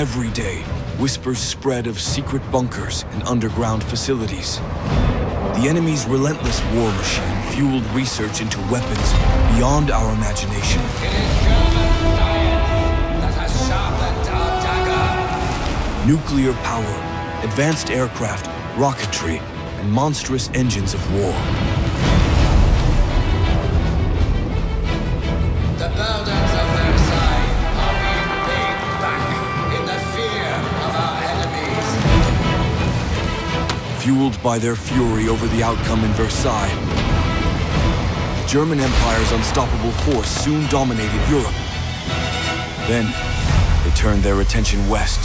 Every day, whispers spread of secret bunkers and underground facilities. The enemy's relentless war machine fueled research into weapons beyond our imagination. It is German science that has sharpened our dagger. Nuclear power, advanced aircraft, rocketry, and monstrous engines of war. The buildings of Versailles are being paid back in the fear of our enemies. Fueled by their fury over the outcome in Versailles, the German Empire's unstoppable force soon dominated Europe. Then, they turned their attention west.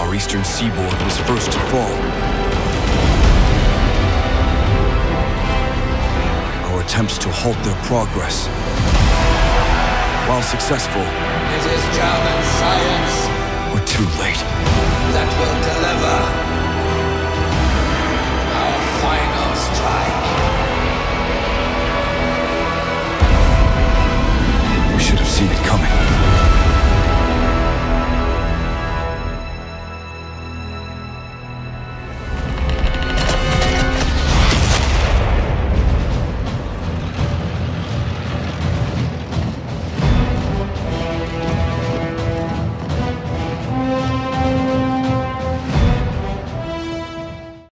Our eastern seaboard was first to fall. Our attempts to halt their progress, while successful, it is German science, were too late. That will deliver our final strike.